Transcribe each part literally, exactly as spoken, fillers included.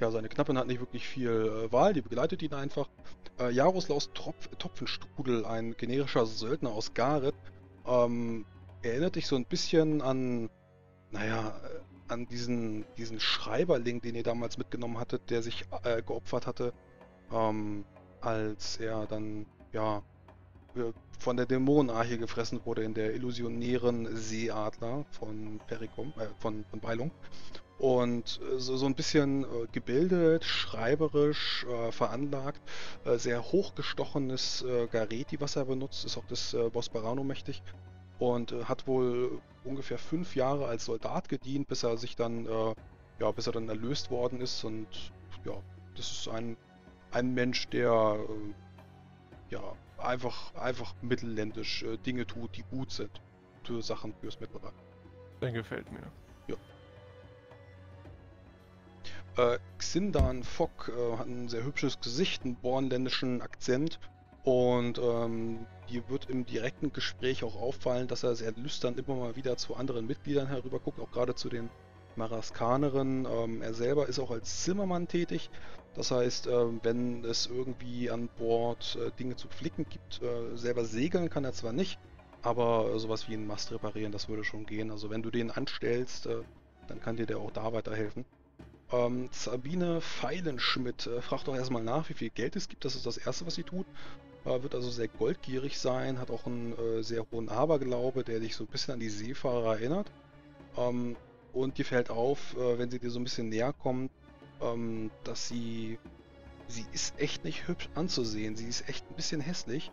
ja, seine Knappin hat nicht wirklich viel äh, Wahl, die begleitet ihn einfach. Äh, Jaroslaus Tropf Topfenstrudel, ein generischer Söldner aus Gareth, ähm, erinnert dich so ein bisschen an, naja, an diesen, diesen Schreiberling, den ihr damals mitgenommen hattet, der sich äh, geopfert hatte, ähm, als er dann, ja, von der Dämonenarche gefressen wurde in der illusionären Seeadler von Perikum, äh, von, von Beilung. Und so, so ein bisschen äh, gebildet, schreiberisch, äh, veranlagt, äh, sehr hochgestochenes äh, Gareti, was er benutzt, ist auch das äh, Bosparano mächtig. Und äh, hat wohl ungefähr fünf Jahre als Soldat gedient, bis er sich dann, äh, ja, bis er dann erlöst worden ist. Und ja, das ist ein, ein Mensch, der, äh, ja, einfach, einfach mittelländisch äh, Dinge tut, die gut sind für Sachen fürs Mittelreich. Dann gefällt mir. Äh, Xindan Fock äh, hat ein sehr hübsches Gesicht, einen bornländischen Akzent, und ähm, die wird im direkten Gespräch auch auffallen, dass er sehr lüstern immer mal wieder zu anderen Mitgliedern herüber guckt, auch gerade zu den Maraskanerinnen. Ähm, er selber ist auch als Zimmermann tätig, das heißt, äh, wenn es irgendwie an Bord äh, Dinge zu flicken gibt, äh, selber segeln kann er zwar nicht, aber äh, sowas wie einen Mast reparieren, das würde schon gehen. Also wenn du den anstellst, äh, dann kann dir der auch da weiterhelfen. Ähm, Sabine Feilenschmidt äh, fragt doch erstmal nach, wie viel Geld es gibt. Das ist das Erste, was sie tut. Äh, wird also sehr goldgierig sein, hat auch einen äh, sehr hohen Aberglaube, der dich so ein bisschen an die Seefahrer erinnert. Ähm, und dir fällt auf, äh, wenn sie dir so ein bisschen näher kommt, ähm, dass sie... Sie ist echt nicht hübsch anzusehen. Sie ist echt ein bisschen hässlich.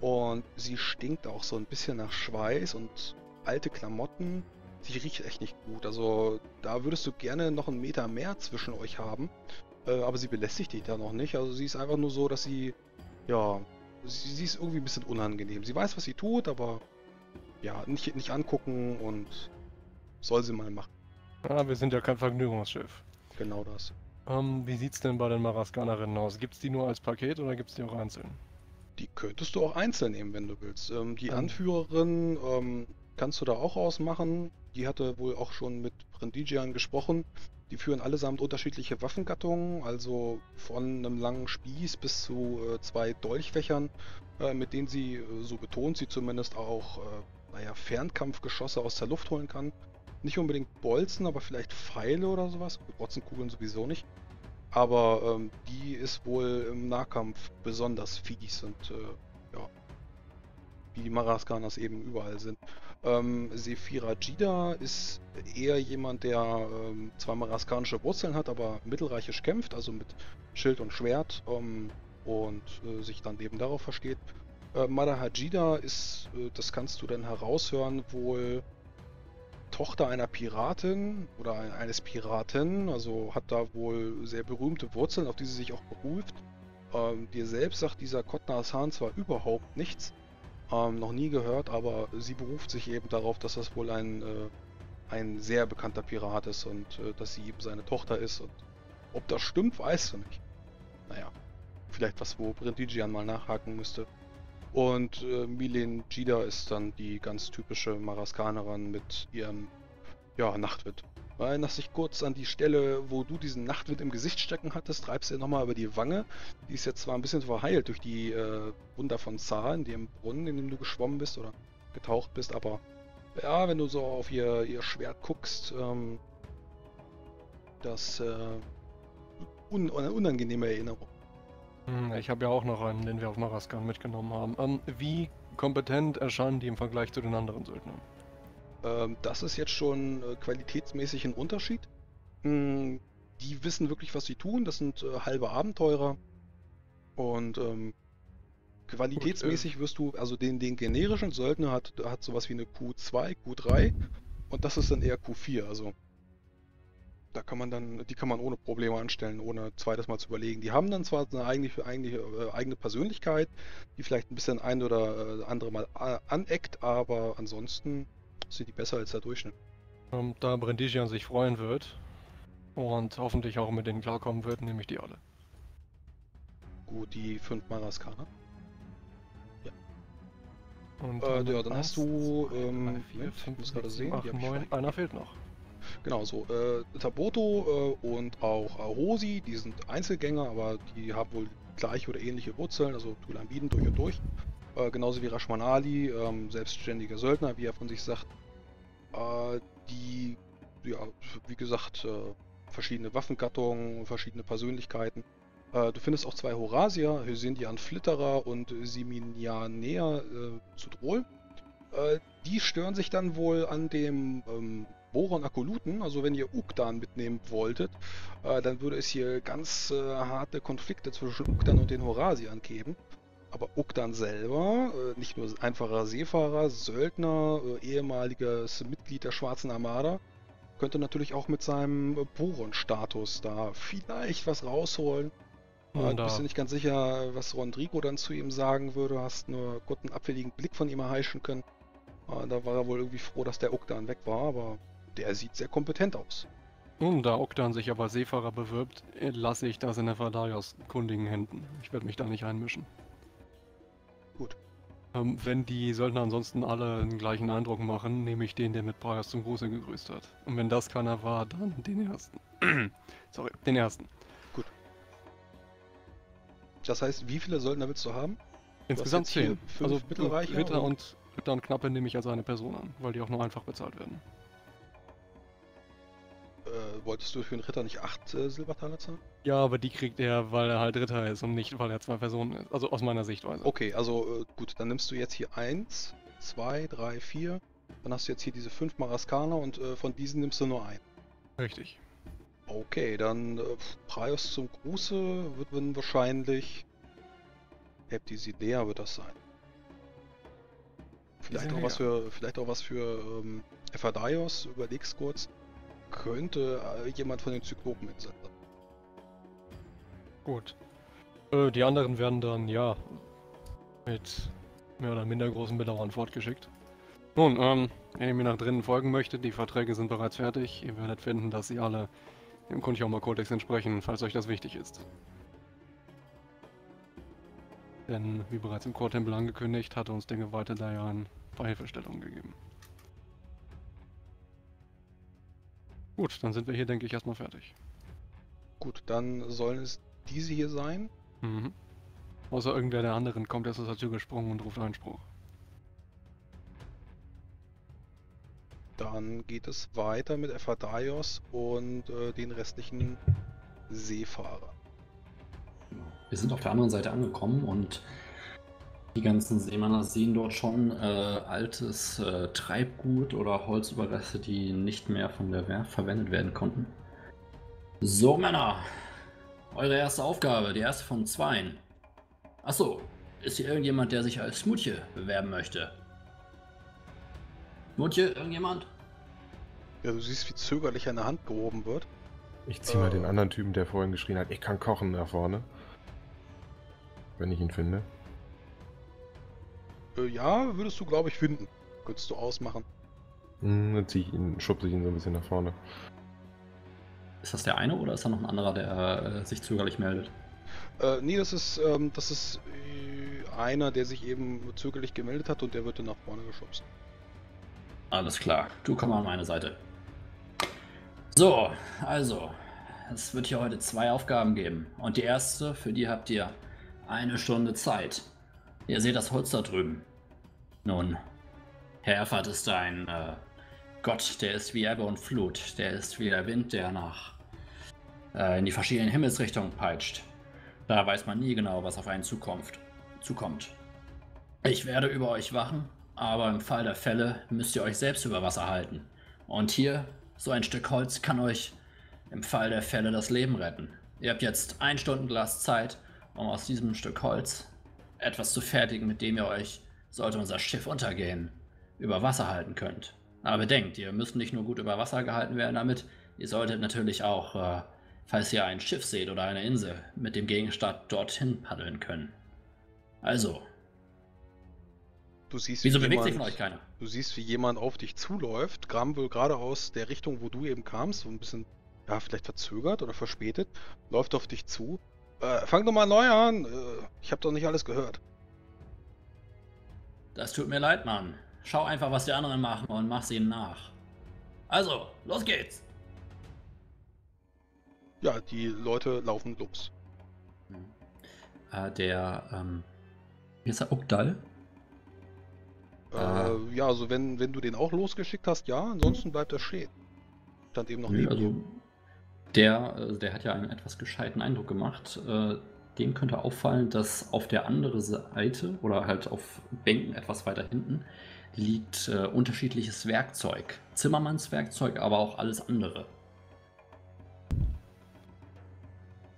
Und sie stinkt auch so ein bisschen nach Schweiß und alte Klamotten. Die riecht echt nicht gut, also da würdest du gerne noch einen Meter mehr zwischen euch haben, äh, aber sie belästigt dich da noch nicht, also sie ist einfach nur so, dass sie, ja, sie, sie ist irgendwie ein bisschen unangenehm. Sie weiß, was sie tut, aber ja, nicht, nicht angucken, und soll sie mal machen. Ah, wir sind ja kein Vergnügungsschiff. Genau das. Ähm, wie sieht's denn bei den Maraskanerinnen aus? Gibt's die nur als Paket oder gibt's die auch einzeln? Die könntest du auch einzeln nehmen, wenn du willst. Ähm, die ähm. Anführerin, ähm, kannst du da auch ausmachen. Die hatte wohl auch schon mit Brindijian gesprochen. Die führen allesamt unterschiedliche Waffengattungen, also von einem langen Spieß bis zu äh, zwei Dolchfächern, äh, mit denen sie, äh, so betont sie zumindest, auch äh, naja, Fernkampfgeschosse aus der Luft holen kann. Nicht unbedingt Bolzen, aber vielleicht Pfeile oder sowas. Bolzenkugeln sowieso nicht. Aber ähm, die ist wohl im Nahkampf besonders fies und äh, ja, wie die Maraskanas eben überall sind. Ähm, Sephira Jida ist eher jemand, der ähm, zwar maraskanische Wurzeln hat, aber mittelreichisch kämpft, also mit Schild und Schwert, ähm, und äh, sich dann eben darauf versteht. Äh, Madahaijida ist, äh, das kannst du dann heraushören, wohl Tochter einer Piratin oder ein, eines Piraten, also hat da wohl sehr berühmte Wurzeln, auf die sie sich auch beruft. Ähm, dir selbst sagt dieser Kodnas Han zwar überhaupt nichts, Ähm, noch nie gehört, aber sie beruft sich eben darauf, dass das wohl ein, äh, ein sehr bekannter Pirat ist und äh, dass sie eben seine Tochter ist. Und ob das stimmt, weißt du nicht. Naja, vielleicht was, wo Brindijian mal nachhaken müsste. Und äh, Milen Jida ist dann die ganz typische Maraskanerin mit ihrem, ja, Nachtwind. Erinnerst dich kurz an die Stelle, wo du diesen Nachtwind im Gesicht stecken hattest, treibst du nochmal über die Wange. Die ist jetzt zwar ein bisschen verheilt durch die äh, Wunder von Zahn, in dem Brunnen, in dem du geschwommen bist oder getaucht bist, aber ja, wenn du so auf ihr, ihr Schwert guckst, ähm, das äh, un eine unangenehme Erinnerung. Ich habe ja auch noch einen, den wir auf Maraskan mitgenommen haben. Ähm, wie kompetent erscheinen die im Vergleich zu den anderen Söldnern? Das ist jetzt schon qualitätsmäßig ein Unterschied. Die wissen wirklich, was sie tun. Das sind halbe Abenteurer. Und ähm, qualitätsmäßig wirst du, also den, den generischen Söldner hat, hat sowas wie eine Q zwei, Q drei. Und das ist dann eher Q vier. Also da kann man dann, die kann man ohne Probleme anstellen, ohne zweites Mal zu überlegen. Die haben dann zwar eine eigene, eigene, eigene Persönlichkeit, die vielleicht ein bisschen ein oder andere Mal aneckt, aber ansonsten sind die besser als der Durchschnitt. Und da Brindijian sich freuen wird und hoffentlich auch mit denen klarkommen wird, nehme ich die alle. Gut, die fünf Maraskaner. Ja. Und äh, ja, dann eins, hast du... zwei, ähm, drei, vier, fünf, sechs, sieben, acht, neun, einer fehlt noch. Genau so. Äh, Taboto äh, und auch äh, Rosi, die sind Einzelgänger, aber die haben wohl gleiche oder ähnliche Wurzeln, also Tulambiden durch und durch. Äh, genauso wie Rashmanali, äh, selbstständiger Söldner, wie er von sich sagt, äh, die, ja, wie gesagt, äh, verschiedene Waffengattungen, verschiedene Persönlichkeiten. Äh, du findest auch zwei Horasier, Hesindian Flitterer und Siminian äh, zu Drohl. Äh, die stören sich dann wohl an dem ähm, Boron Akoluten, also wenn ihr Ugdan mitnehmen wolltet, äh, dann würde es hier ganz äh, harte Konflikte zwischen Ugdan und den Horasiern geben. Aber Ugdan selber, äh, nicht nur einfacher Seefahrer, Söldner, äh, ehemaliges Mitglied der Schwarzen Armada, könnte natürlich auch mit seinem Boron-Status da vielleicht was rausholen. Äh, du bist dir nicht ganz sicher, was Rodrigo dann zu ihm sagen würde. Hast nur kurz einen abfälligen Blick von ihm erheischen können. Äh, da war er wohl irgendwie froh, dass der Ugdan weg war, aber der sieht sehr kompetent aus. Und da Ugdan sich aber Seefahrer bewirbt, lasse ich das in Efferdaios kundigen Händen. Ich werde mich da nicht einmischen. Gut. Ähm, wenn die Söldner ansonsten alle den gleichen Eindruck machen, nehme ich den, der mit Prajubab zum Gruße gegrüßt hat. Und wenn das keiner war, dann den ersten. Sorry, den ersten. Gut. Das heißt, wie viele Söldner willst du haben? Insgesamt zehn. Also Mittelreiche Ritter und Ritter und Knappe nehme ich als eine Person an, weil die auch nur einfach bezahlt werden. Äh, wolltest du für einen Ritter nicht acht äh, Silbertaler zahlen? Ja, aber die kriegt er, weil er halt Ritter ist und nicht, weil er zwei Personen ist. Also aus meiner Sichtweise. Okay, also äh, gut, dann nimmst du jetzt hier eins, zwei, drei, vier. Dann hast du jetzt hier diese fünf Maraskaner und äh, von diesen nimmst du nur einen. Richtig. Okay, dann äh, Prajus zum Gruße wird dann wahrscheinlich... Heptisidea wird das sein. Vielleicht auch was für, vielleicht auch was für ähm, Efferdaios, überleg's kurz. Könnte äh, jemand von den Zyklopeninseln. Gut. Äh, die anderen werden dann, ja, mit mehr oder minder großem Bedauern fortgeschickt. Nun, ähm, wenn ihr mir nach drinnen folgen möchtet, die Verträge sind bereits fertig. Ihr werdet finden, dass sie alle dem Kunchoma-Kodex entsprechen, falls euch das wichtig ist. Denn, wie bereits im Chortempel angekündigt, hatte uns der Geweihte da ja eine Beihilfestellung gegeben. Gut, dann sind wir hier, denke ich, erstmal fertig. Gut, dann sollen es diese hier sein? Mhm. Außer irgendwer der anderen kommt erst aus der Tür gesprungen und ruft Einspruch. Dann geht es weiter mit Efferdaios und äh, den restlichen Seefahrern. Wir sind auf der anderen Seite angekommen und die ganzen Seemänner sehen dort schon äh, altes äh, Treibgut oder Holzüberreste, die nicht mehr von der Werft verwendet werden konnten. So, Männer, eure erste Aufgabe, die erste von zweien. Achso, ist hier irgendjemand, der sich als Smutje bewerben möchte? Smutje, irgendjemand? Ja, du siehst, wie zögerlich eine Hand gehoben wird. Ich zieh äh. mal den anderen Typen, der vorhin geschrien hat, ich kann kochen, nach vorne. Wenn ich ihn finde. Ja, würdest du, glaube ich, finden. Könntest du ausmachen. Dann ziehe ich ihn, schubse ich ihn so ein bisschen nach vorne. Ist das der eine oder ist da noch ein anderer, der äh, sich zögerlich meldet? Äh, nee, das ist, ähm, das ist äh, einer, der sich eben zögerlich gemeldet hat und der wird dann nach vorne geschubst. Alles klar, du komm mal an meine Seite. So, also, es wird hier heute zwei Aufgaben geben. Und die erste, für die habt ihr eine Stunde Zeit. Ihr seht das Holz da drüben. Nun, Herfert ist ein äh, Gott, der ist wie Ebbe und Flut. Der ist wie der Wind, der nach äh, in die verschiedenen Himmelsrichtungen peitscht. Da weiß man nie genau, was auf einen Zukunft, zukommt. Ich werde über euch wachen, aber im Fall der Fälle müsst ihr euch selbst über Wasser halten. Und hier, so ein Stück Holz kann euch im Fall der Fälle das Leben retten. Ihr habt jetzt ein Stundenglas Zeit, um aus diesem Stück Holz etwas zu fertigen, mit dem ihr euch, sollte unser Schiff untergehen, über Wasser halten könnt. Aber bedenkt, ihr müsst nicht nur gut über Wasser gehalten werden damit, ihr solltet natürlich auch, äh, falls ihr ein Schiff seht oder eine Insel, mit dem Gegenstand dorthin paddeln können. Also. Du siehst, wieso wie bewegt jemand, sich von euch keiner? Du siehst, wie jemand auf dich zuläuft, gerade aus der Richtung, wo du eben kamst, so ein bisschen, ja, vielleicht verzögert oder verspätet, läuft auf dich zu. Äh, fang doch mal neu an. Äh, ich habe doch nicht alles gehört. Das tut mir leid, Mann. Schau einfach, was die anderen machen und mach's ihnen nach. Also, los geht's! Ja, die Leute laufen los. Hm. Äh, der, ähm, wie ist der Ugdan? Äh, äh, ja, also wenn, wenn du den auch losgeschickt hast, ja, ansonsten hm. bleibt er stehen. Stand eben noch nö, neben also dir. Der, also der hat ja einen etwas gescheiten Eindruck gemacht. Äh, dem könnte auffallen, dass auf der anderen Seite oder halt auf Bänken etwas weiter hinten liegt äh, unterschiedliches Werkzeug. Zimmermannswerkzeug, aber auch alles andere.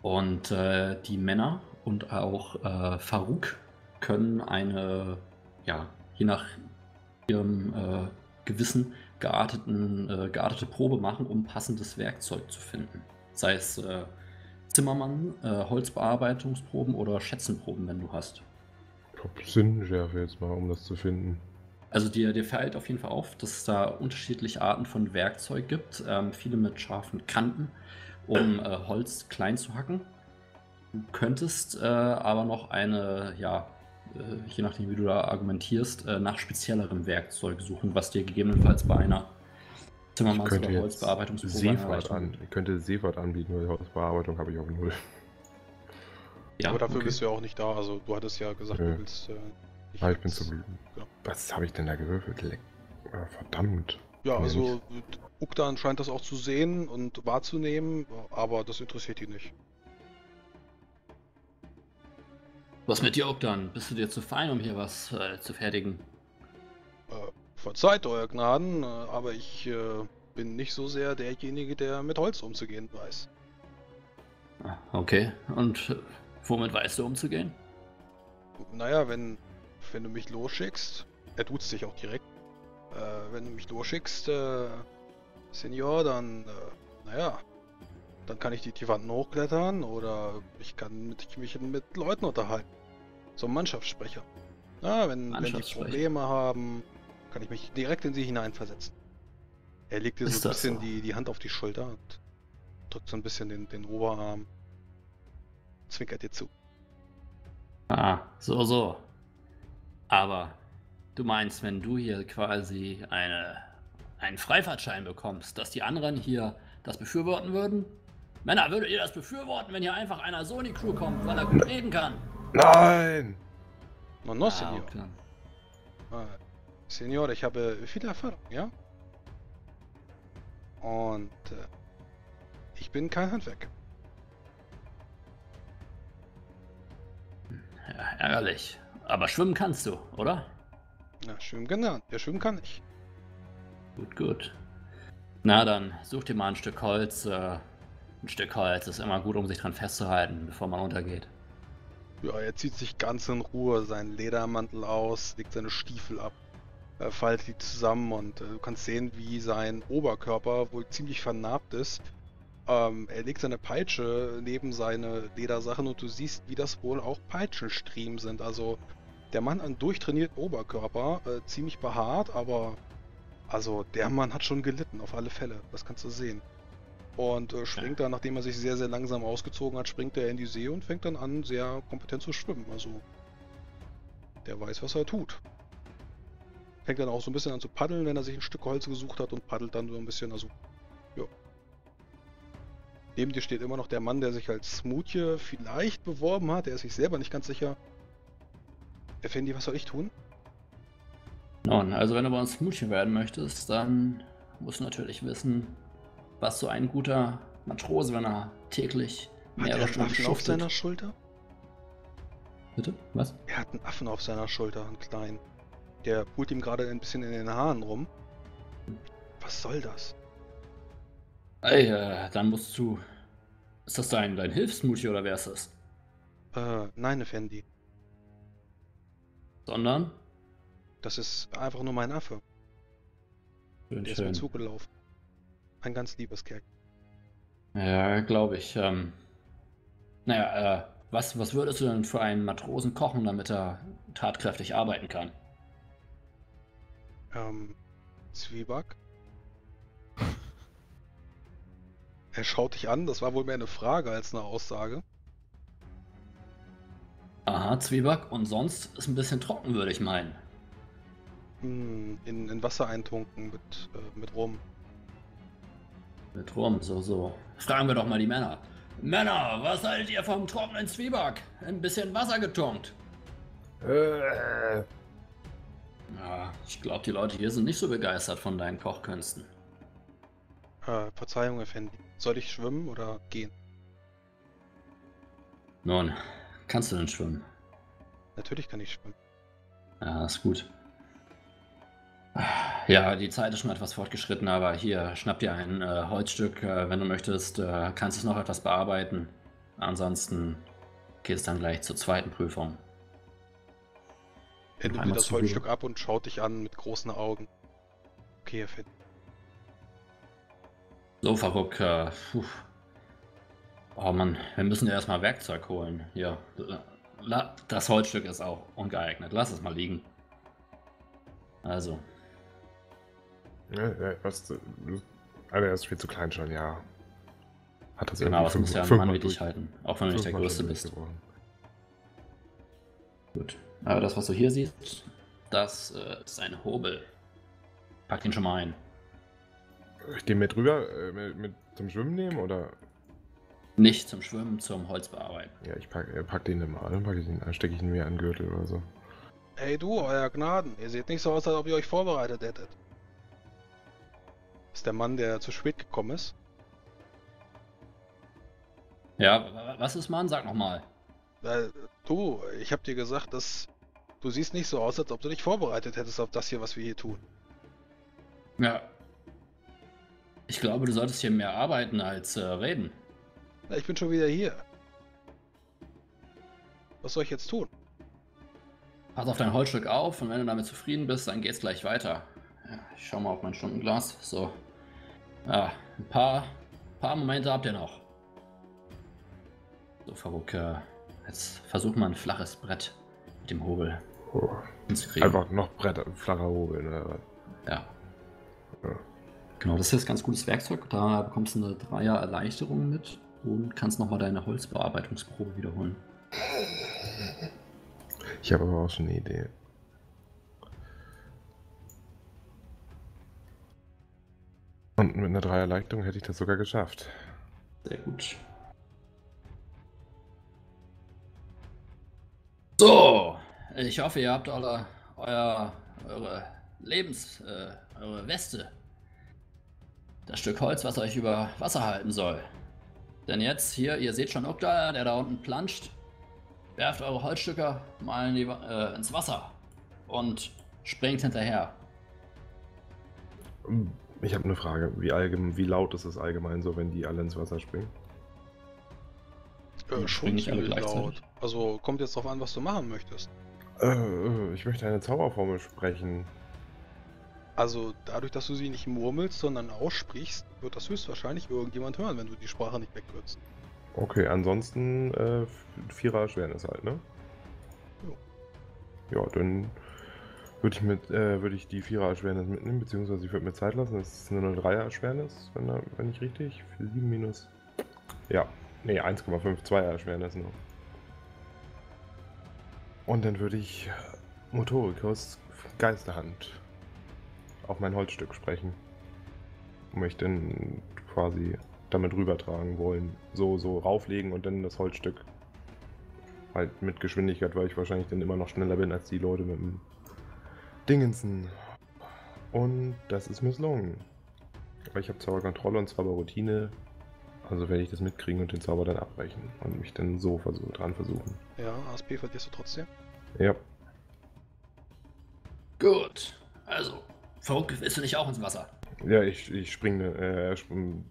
Und äh, die Männer und auch äh, Faruk können eine, ja, je nach ihrem äh, Gewissen gearteten, äh, geartete Probe machen, um passendes Werkzeug zu finden. Sei es äh, Zimmermann, äh, Holzbearbeitungsproben oder Schätzenproben, wenn du hast. Ich glaube, Sinnschärfe jetzt mal, um das zu finden. Also dir, dir fällt auf jeden Fall auf, dass es da unterschiedliche Arten von Werkzeug gibt. Ähm, viele mit scharfen Kanten, um äh, Holz klein zu hacken. Du könntest äh, aber noch eine, ja, äh, je nachdem wie du da argumentierst, äh, nach spezielerem Werkzeug suchen, was dir gegebenenfalls bei einer Zimmermanns- oder Holzbearbeitungsprobe an. Ich könnte Seefahrt anbieten, weil Holzbearbeitung habe ich auf null. Ja, aber dafür okay. bist du ja auch nicht da, also du hattest ja gesagt, ja. du willst... Äh, Ich, ah, ich bin zu blöd. Ja. Was habe ich denn da gewürfelt? Verdammt. Ja, also Ugdan scheint das auch zu sehen und wahrzunehmen, aber das interessiert ihn nicht. Was mit dir, Ugdan? Bist du dir zu fein, um hier was äh, zu fertigen? Äh, verzeiht, euer Gnaden, aber ich äh, bin nicht so sehr derjenige, der mit Holz umzugehen weiß. Okay, und äh, womit weißt du umzugehen? Naja, wenn... Wenn du mich losschickst, er tut's dich auch direkt, äh, wenn du mich losschickst, äh, Senior, dann, äh, naja, dann kann ich die, die Wanden hochklettern oder ich kann mit, ich mich mit Leuten unterhalten. So ein Mannschaftssprecher. Na, wenn, Mannschaftssprecher. wenn die Probleme haben, kann ich mich direkt in sie hineinversetzen. Er legt dir so ein bisschen so? Die, die Hand auf die Schulter und drückt so ein bisschen den, den Oberarm, zwinkert dir zu. Ah, so, so. Aber du meinst, wenn du hier quasi eine, einen Freifahrtschein bekommst, dass die anderen hier das befürworten würden? Männer, würdet ihr das befürworten, wenn hier einfach einer so in die Crew kommt, weil er gut reden kann? Nein! No, no, ah, Senior. Okay. Ah, Senior, ich habe viel Erfahrung, ja? Und äh, ich bin kein Handwerker. Ja, ärgerlich. Aber schwimmen kannst du, oder? Na, schwimmen genau. Ja, schwimmen kann ich. Gut, gut. Na dann, such dir mal ein Stück Holz. Äh, ein Stück Holz ist immer gut, um sich dran festzuhalten, bevor man untergeht. Ja, er zieht sich ganz in Ruhe seinen Ledermantel aus, legt seine Stiefel ab, äh, faltet die zusammen und äh, du kannst sehen, wie sein Oberkörper wohl ziemlich vernarbt ist. Ähm, er legt seine Peitsche neben seine Ledersachen und du siehst, wie das wohl auch Peitschenstriemen sind. Also der Mann hat einen durchtrainierten Oberkörper, äh, ziemlich behaart, aber also der Mann hat schon gelitten, auf alle Fälle. Das kannst du sehen. Und äh, springt dann, nachdem er sich sehr, sehr langsam ausgezogen hat, springt er in die See und fängt dann an, sehr kompetent zu schwimmen. Also der weiß, was er tut. Fängt dann auch so ein bisschen an zu paddeln, wenn er sich ein Stück Holz gesucht hat und paddelt dann so ein bisschen, also ja. Neben dir steht immer noch der Mann, der sich als Smoothie vielleicht beworben hat. Er ist sich selber nicht ganz sicher. Effendi, was soll ich tun? Nun, also wenn du bei uns Smoothie werden möchtest, dann musst du natürlich wissen, was so ein guter Matrose, wenn er täglich mehrere Stunden schuftet. Hat er einen Affen auf seiner Schulter? Bitte? Was? Er hat einen Affen auf seiner Schulter, einen kleinen. Der pult ihm gerade ein bisschen in den Haaren rum. Was soll das? Ey, äh, dann musst du... Ist das dein, dein Hilfsmoothie oder wer ist das? Äh, nein, Effendi. Sondern? Das ist einfach nur mein Affe. Schön, Der schön. ist mir zugelaufen. Ein ganz liebes Kerl. Ja, glaube ich. Ähm, naja, äh, was, was würdest du denn für einen Matrosen kochen, damit er tatkräftig arbeiten kann? Ähm, Zwieback? Er schaut dich an, das war wohl mehr eine Frage als eine Aussage. Aha, Zwieback, und sonst ist ein bisschen trocken, würde ich meinen. In, in Wasser eintunken mit, äh, mit Rum. Mit Rum, so, so. Fragen wir doch mal die Männer. Männer, was haltet ihr vom trockenen Zwieback? Ein bisschen Wasser getunkt. Äh. Ja, ich glaube, die Leute hier sind nicht so begeistert von deinen Kochkünsten. Äh, Verzeihung, Effendi. Soll ich schwimmen oder gehen? Nun, kannst du denn schwimmen? Natürlich kann ich schwimmen. Ja, ist gut. Ja, die Zeit ist schon etwas fortgeschritten, aber hier, schnapp dir ein äh, Holzstück, äh, wenn du möchtest, äh, kannst es noch etwas bearbeiten. Ansonsten geht es dann gleich zur zweiten Prüfung. Er nimmt dir das Holzstück ab und schaut dich an mit großen Augen. Okay, Herr Fett. So, Faruk, äh, puh. Oh Mann, wir müssen ja erstmal Werkzeug holen. Ja, das Holzstück ist auch ungeeignet. Lass es mal liegen. Also. Ja, ja, was, also er ist viel zu klein schon, ja. Hat das genau, das muss ja ein Mann wie dich halten, auch wenn du nicht der Größte bist. Geworden. Gut, aber das, was du hier siehst, das äh, ist ein Hobel. Pack ihn schon mal ein. Ich gehe mit rüber, äh, mit, mit zum Schwimmen nehmen, oder? Nicht zum Schwimmen, zum Holzbearbeiten. Ja, ich pack, äh, pack den mal, dann pack ich ihn, stecke ich ihn mir an den Gürtel oder so. Hey du, euer Gnaden, ihr seht nicht so aus, als ob ihr euch vorbereitet hättet. Ist der Mann, der zu spät gekommen ist? Ja, was ist Mann? Sag nochmal. Äh, du, ich hab dir gesagt, dass du siehst nicht so aus, als ob du dich vorbereitet hättest auf das hier, was wir hier tun. Ja. Ich glaube, du solltest hier mehr arbeiten als äh, reden. Na, ich bin schon wieder hier. Was soll ich jetzt tun? Pass auf dein Holzstück auf und wenn du damit zufrieden bist, dann geht's gleich weiter. Ja, ich schau mal auf mein Stundenglas. So. Ja, ein paar, paar Momente habt ihr noch. So, Faruk, äh, jetzt versuch mal ein flaches Brett mit dem Hobel oh. hinzukriegen. Einfach noch Brett, ein flacher Hobel, ne? Ja. ja. Genau, das hier ist ganz gutes Werkzeug. Da bekommst du eine Dreier Erleichterung mit und kannst nochmal deine Holzbearbeitungsprobe wiederholen. Ich habe aber auch schon eine Idee. Und mit einer Dreierleitung hätte ich das sogar geschafft. Sehr gut. So, ich hoffe, ihr habt alle euer, eure Lebens, äh, eure Weste. Das Stück Holz, was euch über Wasser halten soll. Denn jetzt hier, ihr seht schon Ugdan, der da unten planscht. Werft eure Holzstücke mal in die, äh, ins Wasser und springt hinterher. Um. Ich habe eine Frage, wie, allgemein, wie laut ist es allgemein so, wenn die alle ins Wasser springen? Äh, schon ziemlich laut. Also kommt jetzt drauf an, was du machen möchtest. Äh, ich möchte eine Zauberformel sprechen. Also dadurch, dass du sie nicht murmelst, sondern aussprichst, wird das höchstwahrscheinlich irgendjemand hören, wenn du die Sprache nicht wegkürzt. Okay, ansonsten äh, Vierer Schwernis halt, ne? Jo. Ja, dann... Würde ich, mit, äh, würde ich die Vierer-Erschwernis mitnehmen, beziehungsweise ich würde mir Zeit lassen. Das ist eine Dreier-Erschwernis, wenn, wenn ich richtig. sieben minus. Ja, nee, eins Komma fünf, Zweier-Erschwernis noch. Und dann würde ich Motorikus Geisterhand auf mein Holzstück sprechen. Und mich dann quasi damit rübertragen wollen. So, so rauflegen und dann das Holzstück halt mit Geschwindigkeit, weil ich wahrscheinlich dann immer noch schneller bin als die Leute mit dem Dingensen. Und das ist misslungen. Aber ich habe Zauberkontrolle und Zauberroutine. Also werde ich das mitkriegen und den Zauber dann abbrechen. Und mich dann so versuch, dran versuchen. Ja, A S P verlierst du trotzdem? Ja. Gut. Also, Folk, willst du nicht auch ins Wasser? Ja, ich, ich springe. Äh,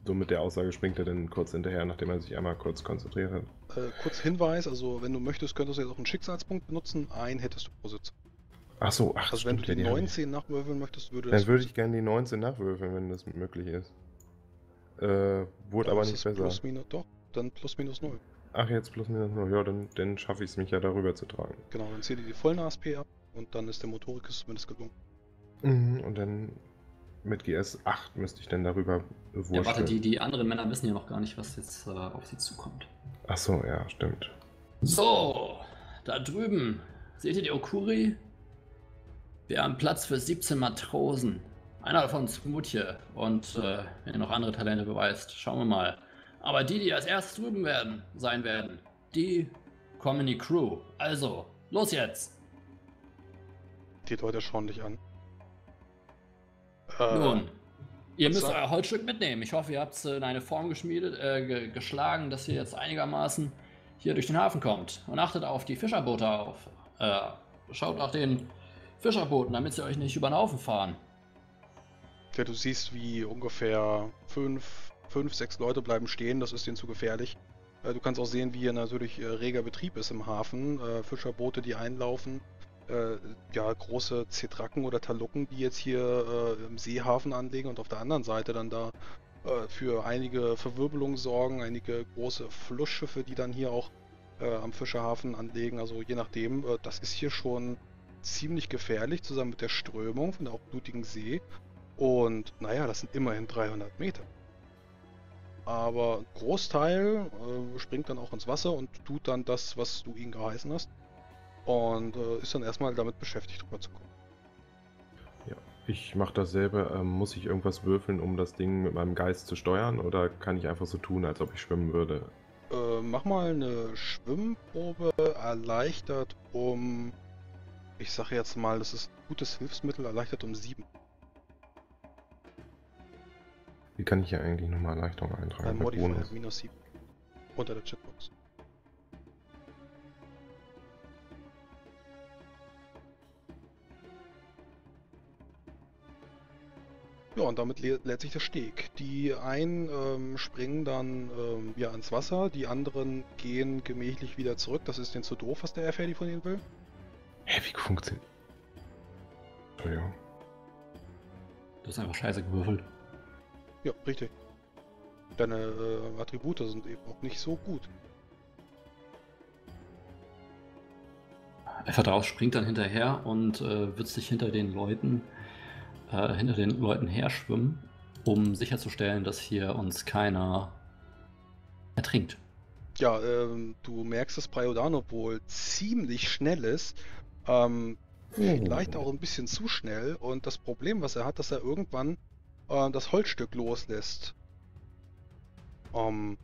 so mit der Aussage springt er dann kurz hinterher, nachdem er sich einmal kurz konzentriert hat. Äh, kurz Hinweis: Also, wenn du möchtest, könntest du jetzt auch einen Schicksalspunkt benutzen. Einen hättest du pro Sitzung. Ach so, ach, also wenn du die neunzehn ja. nachwürfeln möchtest, würde das... Dann würde ich gerne die neunzehn nachwürfeln, wenn das möglich ist. Äh, wurde aber nicht besser. Plus, minus, doch, dann plus minus null. Ach, jetzt plus minus null, ja, dann, dann schaffe ich es mich ja darüber zu tragen. Genau, dann zähle ich die vollen A S P ab und dann ist der Motorikus zumindest gelungen. Mhm, und dann mit G S acht müsste ich dann darüber wursteln. Ja, warte, die, die anderen Männer wissen ja noch gar nicht, was jetzt äh, auf sie zukommt. Ach so, ja, stimmt. So, da drüben seht ihr die Okuri? Wir haben Platz für siebzehn Matrosen Einer davon uns gut hier und äh, wenn ihr noch andere Talente beweist, schauen wir mal. Aber die, die als erstes drüben werden, sein werden, die kommen in die Crew. Also, los jetzt! Die Leute schauen dich an. Äh, Nun, ihr müsst euer Holzstück mitnehmen. Ich hoffe, ihr habt es in eine Form geschmiedet, äh, ge geschlagen, dass ihr jetzt einigermaßen hier durch den Hafen kommt. Und achtet auf die Fischerboote auf. Äh, schaut nach den Fischerbooten, damit sie euch nicht über den Haufen fahren. Ja, du siehst, wie ungefähr fünf, fünf, sechs Leute bleiben stehen, das ist denen zu gefährlich. Du kannst auch sehen, wie hier natürlich reger Betrieb ist im Hafen, Fischerboote, die einlaufen, ja, große Zetracken oder Talucken, die jetzt hier im Seehafen anlegen und auf der anderen Seite dann da für einige Verwirbelungen sorgen, einige große Flussschiffe, die dann hier auch am Fischerhafen anlegen, also je nachdem, das ist hier schon ziemlich gefährlich, zusammen mit der Strömung von der auch blutigen See. Und naja, das sind immerhin dreihundert Meter. Aber ein Großteil äh, springt dann auch ins Wasser und tut dann das, was du ihnen geheißen hast. Und äh, ist dann erstmal damit beschäftigt, rüber zu kommen. Ja, ich mache dasselbe. Ähm, muss ich irgendwas würfeln, um das Ding mit meinem Geist zu steuern? Oder kann ich einfach so tun, als ob ich schwimmen würde? Äh, mach mal eine Schwimmprobe, erleichtert um... Ich sage jetzt mal, das ist ein gutes Hilfsmittel, erleichtert um sieben. Wie kann ich hier eigentlich nochmal Erleichterung eintragen? Ein Modifier minus sieben. Unter der Chatbox. Ja, und damit lä lädt sich der Steg. Die einen ähm, springen dann ähm, ja, ins Wasser, die anderen gehen gemächlich wieder zurück. Das ist denen zu doof, was der F R D von ihnen will. Hä, wie funktioniert? Entschuldigung. Du hast einfach scheiße gewürfelt. Ja, richtig. Deine äh, Attribute sind eben auch nicht so gut. Efferdaios springt dann hinterher und äh, wird sich hinter den Leuten äh, hinter den Leuten herschwimmen, um sicherzustellen, dass hier uns keiner ertrinkt. Ja, ähm, du merkst, dass Prajubab wohl ziemlich schnell ist. Ähm, oh. Vielleicht auch ein bisschen zu schnell. Und das Problem, was er hat, dass er irgendwann das Holzstück loslässt. Um,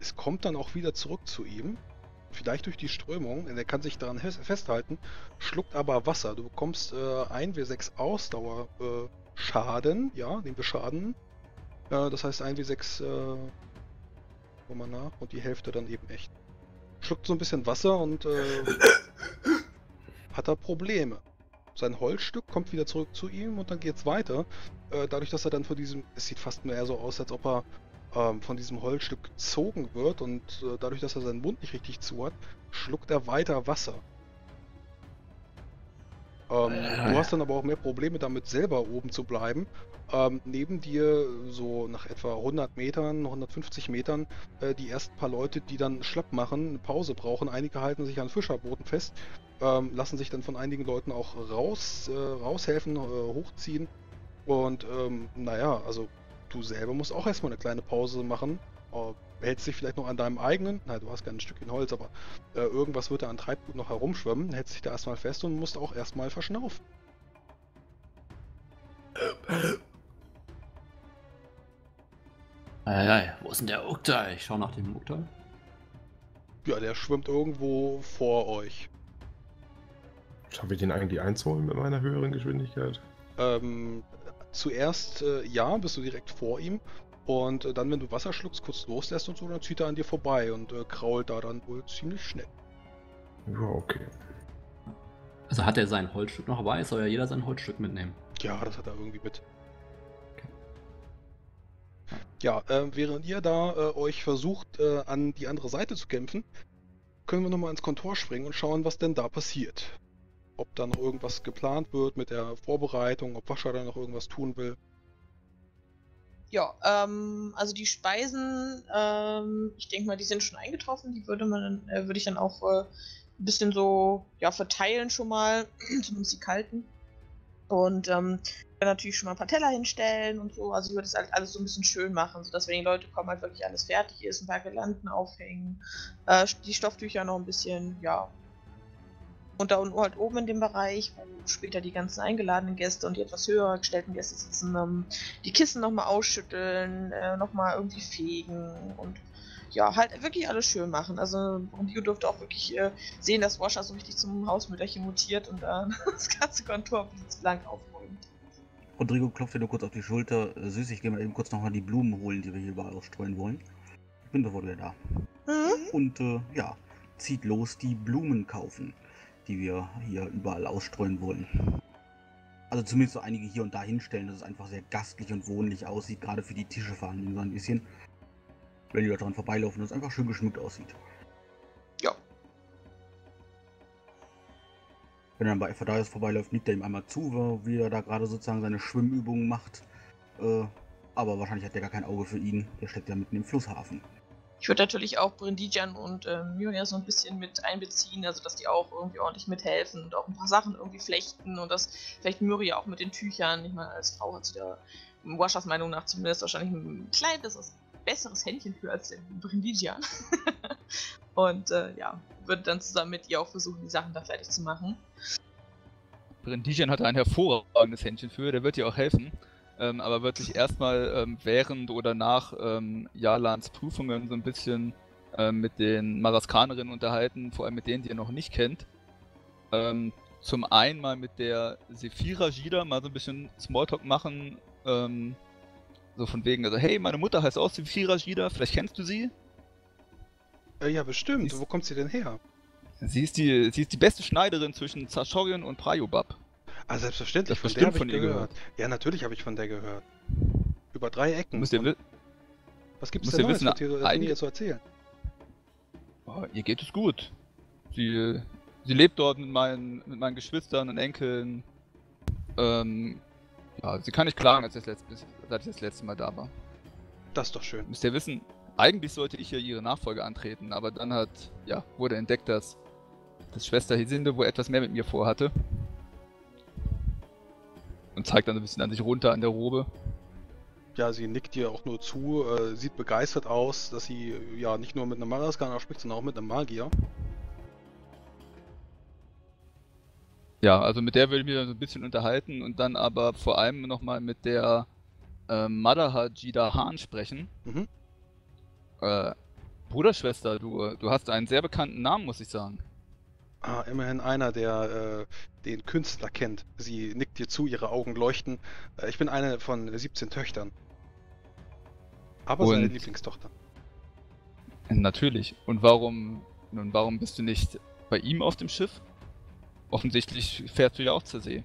es kommt dann auch wieder zurück zu ihm. Vielleicht durch die Strömung, denn er kann sich daran festhalten, schluckt aber Wasser. Du bekommst äh, ein W sechs Ausdauer äh, Schaden, ja, den Beschaden. Äh, das heißt ein W sechs äh, guck mal nach und die Hälfte dann eben echt. Schluckt so ein bisschen Wasser und äh, hat er Probleme. Sein Holzstück kommt wieder zurück zu ihm und dann geht's weiter. Äh, dadurch, dass er dann von diesem, es sieht fast mehr so aus, als ob er ähm, von diesem Holzstück gezogen wird und äh, dadurch, dass er seinen Mund nicht richtig zu hat, schluckt er weiter Wasser. Ähm, äh. Du hast dann aber auch mehr Probleme damit, selber oben zu bleiben. Ähm, neben dir, so nach etwa hundert Metern, hundertfünfzig Metern, äh, die ersten paar Leute, die dann schlapp machen, eine Pause brauchen. Einige halten sich an Fischerbooten fest, ähm, lassen sich dann von einigen Leuten auch raus, äh, raushelfen, äh, hochziehen. Und ähm, naja, also du selber musst auch erstmal eine kleine Pause machen. Äh, hältst dich vielleicht noch an deinem eigenen, nein, du hast kein Stückchen Holz, aber äh, irgendwas wird da an Treibgut noch herumschwimmen, hältst dich da erstmal fest und musst auch erstmal verschnaufen. Eieiei, wo ist denn der Ugdan? Ich schau nach dem Ugdan. Ja, der schwimmt irgendwo vor euch. Schaffe ich den eigentlich einzuholen mit meiner höheren Geschwindigkeit? Ähm, zuerst, äh, ja, bist du direkt vor ihm. Und äh, dann, wenn du Wasser schluckst, kurz loslässt und so, dann zieht er an dir vorbei und äh, krault da dann wohl ziemlich schnell. Ja, okay. Also hat er sein Holzstück noch dabei? Soll ja jeder sein Holzstück mitnehmen. Ja, das hat er irgendwie mit. Ja, äh, während ihr da äh, euch versucht, äh, an die andere Seite zu kämpfen, können wir nochmal ins Kontor springen und schauen, was denn da passiert. Ob da noch irgendwas geplant wird mit der Vorbereitung, ob Washa da noch irgendwas tun will. Ja, ähm, also die Speisen, ähm, ich denke mal, die sind schon eingetroffen, die würde man dann, äh, würde ich dann auch äh, ein bisschen so, ja, verteilen schon mal, zumindest die kalten. Und ähm, dann natürlich schon mal ein paar Teller hinstellen und so. Also ich würde das halt alles so ein bisschen schön machen, sodass wenn die Leute kommen, halt wirklich alles fertig ist, ein paar Girlanden aufhängen, äh, die Stofftücher noch ein bisschen, ja, Und da unten halt oben in dem Bereich, wo später die ganzen eingeladenen Gäste und die etwas höher gestellten Gäste sitzen, ähm, die Kissen nochmal ausschütteln, äh, nochmal irgendwie fegen und ja, halt wirklich alles schön machen. Also Rio durfte auch wirklich äh, sehen, dass Washa so richtig zum Hausmütterchen mutiert und äh, das ganze Kontor blitzblank aufräumt. Rodrigo klopfte nur kurz auf die Schulter. Süß, ich gehe mal eben kurz nochmal die Blumen holen, die wir hier überall ausstreuen wollen. Ich bin sofort wieder da. Mhm. Und äh, ja, zieht los, die Blumen kaufen, die wir hier überall ausstreuen wollen. Also zumindest so einige hier und da hinstellen, dass es einfach sehr gastlich und wohnlich aussieht, gerade für die Tische vorhanden so ein bisschen. Wenn die da dran vorbeilaufen, dass es einfach schön geschmückt aussieht. Ja. Wenn er dann bei Efferdaios vorbeiläuft, nickt er ihm einmal zu, wie er da gerade sozusagen seine Schwimmübungen macht. Äh, aber wahrscheinlich hat der gar kein Auge für ihn, der steckt ja mitten im Flusshafen. Ich würde natürlich auch Brindijian und äh, Mirja so ein bisschen mit einbeziehen, also dass die auch irgendwie ordentlich mithelfen und auch ein paar Sachen irgendwie flechten und dass vielleicht Mirja auch mit den Tüchern, ich meine, als Frau hat sie da, Washas Meinung nach zumindest, wahrscheinlich ein kleines, besseres Händchen für als der Brindijian. Und äh, ja, würde dann zusammen mit ihr auch versuchen, die Sachen da fertig zu machen. Brindijian hatte ein hervorragendes Händchen für, der wird ihr auch helfen. Ähm, aber wird sich erstmal ähm, während oder nach ähm, Jalans Prüfungen so ein bisschen ähm, mit den Maraskanerinnen unterhalten, vor allem mit denen, die ihr noch nicht kennt. Ähm, zum einen mal mit der Sephira Jida mal so ein bisschen Smalltalk machen, ähm, so von wegen, also hey, meine Mutter heißt auch Sephira Jida, vielleicht kennst du sie? Äh, ja, bestimmt, sie wo kommt sie denn her? Sie ist die, sie ist die beste Schneiderin zwischen Zashorion und Prajubab. Ah, selbstverständlich, das von der habe ich gehört. gehört. Ja, natürlich habe ich von der gehört. Über drei Ecken. Müsst ihr Was gibt's denn Neues, was ihr mir zu erzählen? Oh, ihr geht es gut. Sie, sie lebt dort mit meinen, mit meinen Geschwistern und Enkeln. Ähm, ja, sie kann nicht klagen, als das letzte, seit ich das letzte Mal da war. Das ist doch schön. Müsst ihr wissen, eigentlich sollte ich ja ihre Nachfolge antreten, aber dann hat, ja, wurde entdeckt, dass, dass Schwester Hesinde wohl etwas mehr mit mir vorhatte. Und zeigt dann ein bisschen an sich runter an der Robe. Ja, sie nickt ihr auch nur zu, äh, sieht begeistert aus, dass sie ja nicht nur mit einem Maraskaner spricht, sondern auch mit einem Magier. Ja, also mit der will ich mich dann so ein bisschen unterhalten und dann aber vor allem nochmal mit der äh, Madahaijida Han sprechen. Mhm. Äh, Bruderschwester, du, du hast einen sehr bekannten Namen, muss ich sagen. Ah, immerhin einer, der äh, den Künstler kennt. Sie nickt dir zu, ihre Augen leuchten. Äh, ich bin eine von siebzehn Töchtern. Aber und seine Lieblingstochter. Natürlich. Und warum, nun, warum bist du nicht bei ihm auf dem Schiff? Offensichtlich fährst du ja auch zur See.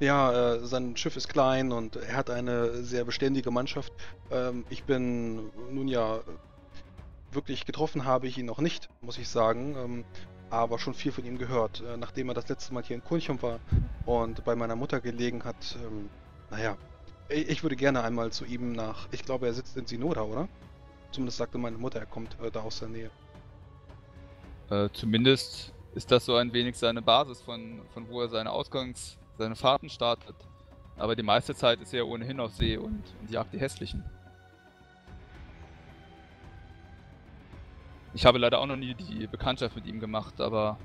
Ja, äh, sein Schiff ist klein und er hat eine sehr beständige Mannschaft. Ähm, ich bin nun ja... Wirklich getroffen habe ich ihn noch nicht, muss ich sagen, ähm, aber schon viel von ihm gehört. Äh, nachdem er das letzte Mal hier in Kulchum war und bei meiner Mutter gelegen hat, ähm, naja, ich, ich würde gerne einmal zu ihm nach, ich glaube, er sitzt in Sinoda, oder? Zumindest sagte meine Mutter, er kommt äh, da aus der Nähe. Äh, zumindest ist das so ein wenig seine Basis, von, von wo er seine Ausgangs-, seine Fahrten startet. Aber die meiste Zeit ist er ohnehin auf See und, und jagt die Hässlichen. Ich habe leider auch noch nie die Bekanntschaft mit ihm gemacht, aber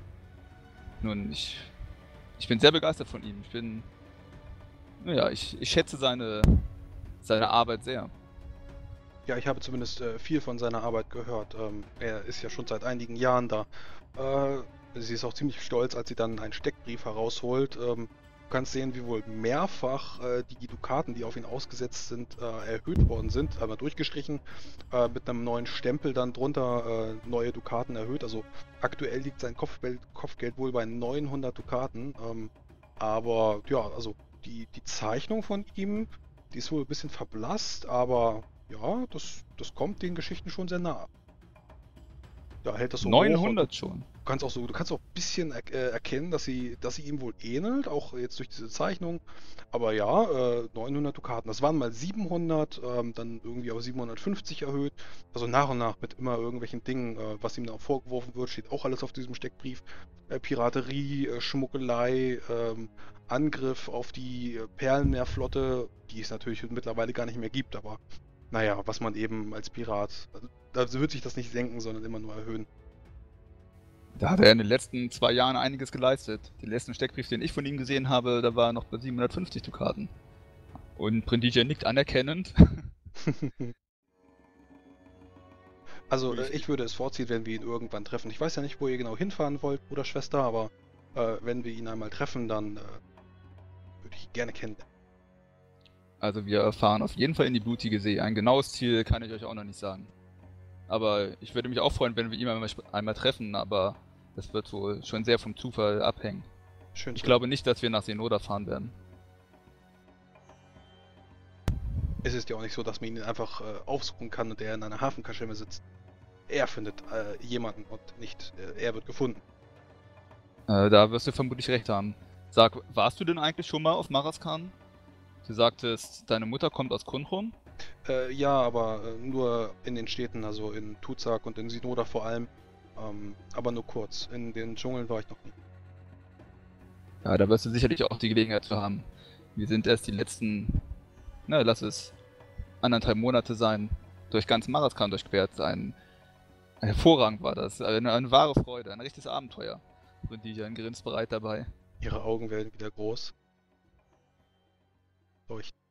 nun, ich, ich bin sehr begeistert von ihm. Ich bin, naja, ich, ich schätze seine, seine Arbeit sehr. Ja, ich habe zumindest äh, viel von seiner Arbeit gehört. Ähm, er ist ja schon seit einigen Jahren da. Äh, sie ist auch ziemlich stolz, als sie dann einen Steckbrief herausholt. Ähm, du kannst sehen, wie wohl mehrfach äh, die Dukaten, die auf ihn ausgesetzt sind, äh, erhöht worden sind, einmal durchgestrichen, äh, mit einem neuen Stempel dann drunter äh, neue Dukaten erhöht. Also aktuell liegt sein Kopfgeld, Kopfgeld wohl bei neunhundert Dukaten, ähm, aber ja, also die, die Zeichnung von ihm, die ist wohl ein bisschen verblasst, aber ja, das, das kommt den Geschichten schon sehr nah. Ja, hält das so neunhundert hoch schon. Du kannst auch so, du kannst auch ein bisschen er, äh, erkennen, dass sie, dass sie ihm wohl ähnelt, auch jetzt durch diese Zeichnung. Aber ja, äh, neunhundert Dukaten. Das waren mal siebenhundert, ähm, dann irgendwie auf siebenhundertfünfzig erhöht. Also nach und nach mit immer irgendwelchen Dingen, äh, was ihm da vorgeworfen wird, steht auch alles auf diesem Steckbrief. Äh, Piraterie, äh, Schmuggelei, äh, Angriff auf die Perlenmeerflotte, die es natürlich mittlerweile gar nicht mehr gibt, aber naja, was man eben als Pirat... Also, da wird sich das nicht senken, sondern immer nur erhöhen. Da hat er in den letzten zwei Jahren einiges geleistet. Den letzten Steckbrief, den ich von ihm gesehen habe, da war er noch bei siebenhundertfünfzig Dukaten. Und Brindijian nickt anerkennend. Also äh, ich würde es vorziehen, wenn wir ihn irgendwann treffen. Ich weiß ja nicht, wo ihr genau hinfahren wollt, Bruder, Schwester, aber äh, wenn wir ihn einmal treffen, dann äh, würde ich ihn gerne kennenlernen. Also wir fahren auf jeden Fall in die Blutige See. Ein genaues Ziel kann ich euch auch noch nicht sagen. Aber ich würde mich auch freuen, wenn wir ihn einmal, einmal treffen, aber das wird wohl schon sehr vom Zufall abhängen. Schön, ich schön. glaube nicht, dass wir nach Sinoda fahren werden. Es ist ja auch nicht so, dass man ihn einfach äh, aufsuchen kann und er in einer Hafenkaschemme sitzt. Er findet äh, jemanden und nicht äh, er wird gefunden. Äh, da wirst du vermutlich recht haben. Sag, warst du denn eigentlich schon mal auf Maraskan? Du sagtest, deine Mutter kommt aus Kunrun? Äh, ja, aber äh, nur in den Städten, also in Tuzak und in Sinoda vor allem. Ähm, aber nur kurz. In den Dschungeln war ich noch nie. Ja, da wirst du sicherlich auch die Gelegenheit zu haben. Wir sind erst die letzten, na, lass es anderthalb Monate sein, durch ganz Maraskan durchquert sein. Hervorragend war das. Eine, eine wahre Freude, ein richtiges Abenteuer. Und die Jan grinsbereit dabei. Ihre Augen werden wieder groß. Leuchten.